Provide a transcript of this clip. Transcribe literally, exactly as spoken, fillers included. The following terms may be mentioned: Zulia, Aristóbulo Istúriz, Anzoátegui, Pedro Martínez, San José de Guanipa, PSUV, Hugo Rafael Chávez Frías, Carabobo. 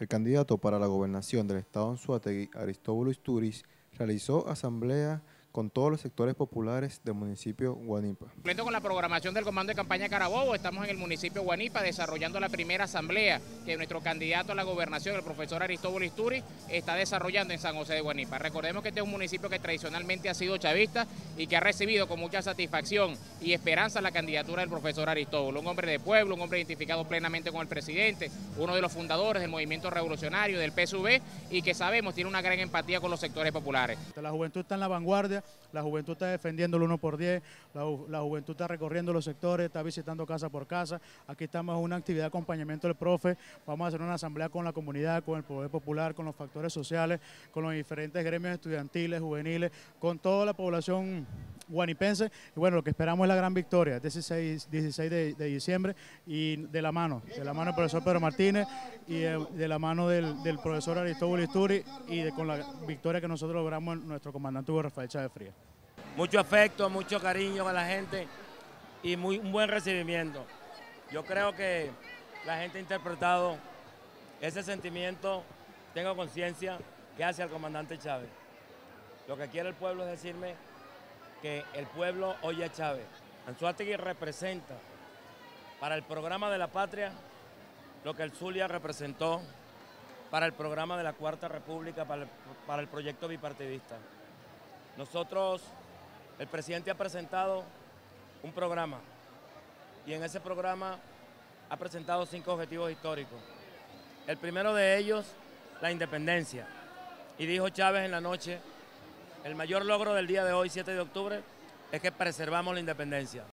El candidato para la gobernación del estado Anzoátegui, Aristóbulo Istúriz, realizó asamblea con todos los sectores populares del municipio Guanipa. Completo con la programación del comando de campaña Carabobo, estamos en el municipio Guanipa desarrollando la primera asamblea que nuestro candidato a la gobernación, el profesor Aristóbulo Istúriz, está desarrollando en San José de Guanipa. Recordemos que este es un municipio que tradicionalmente ha sido chavista y que ha recibido con mucha satisfacción y esperanza la candidatura del profesor Aristóbulo, un hombre de pueblo, un hombre identificado plenamente con el presidente, uno de los fundadores del movimiento revolucionario del P S U V y que sabemos tiene una gran empatía con los sectores populares. La juventud está en la vanguardia. La juventud está defendiendo el uno por diez, la, ju la juventud está recorriendo los sectores, está visitando casa por casa. Aquí estamos en una actividad de acompañamiento del profe. Vamos a hacer una asamblea con la comunidad, con el poder popular, con los factores sociales, con los diferentes gremios estudiantiles, juveniles, con toda la población guanipense. Y bueno, lo que esperamos es la gran victoria, dieciséis de diciembre, y de la mano, de la mano del profesor Pedro Martínez y de, de la mano del, del profesor Aristóbulo Istúriz y de, con la victoria que nosotros logramos en nuestro comandante Hugo Rafael Chávez Frías. Mucho afecto, mucho cariño a la gente y muy, un buen recibimiento. Yo creo que la gente ha interpretado ese sentimiento, tengo conciencia, que hace al comandante Chávez. Lo que quiere el pueblo es decirme que el pueblo oye a Chávez. Anzoátegui representa para el programa de la patria lo que el Zulia representó para el programa de la Cuarta República, para el, para el proyecto bipartidista. Nosotros... El presidente ha presentado un programa y en ese programa ha presentado cinco objetivos históricos. El primero de ellos, la independencia. Y dijo Chávez en la noche, el mayor logro del día de hoy, siete de octubre, es que preservamos la independencia.